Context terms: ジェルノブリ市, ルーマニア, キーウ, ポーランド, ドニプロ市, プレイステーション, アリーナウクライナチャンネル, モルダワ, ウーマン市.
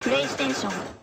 プレイステーション。